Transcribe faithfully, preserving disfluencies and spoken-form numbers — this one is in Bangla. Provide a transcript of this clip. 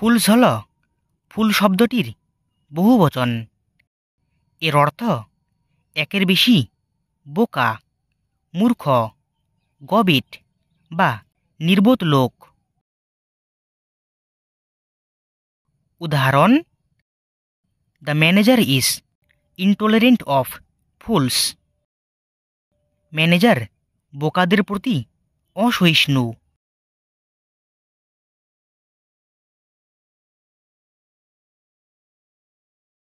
ফুলঝল ফুল শব্দটির বহু বচন। এর অর্থ একের বেশি বোকা, মূর্খ, গবেট বা নির্বোধ লোক। উদাহরণ: the manager is intolerant of fools. Manager বোকাদের প্রতি অসহিষ্ণু।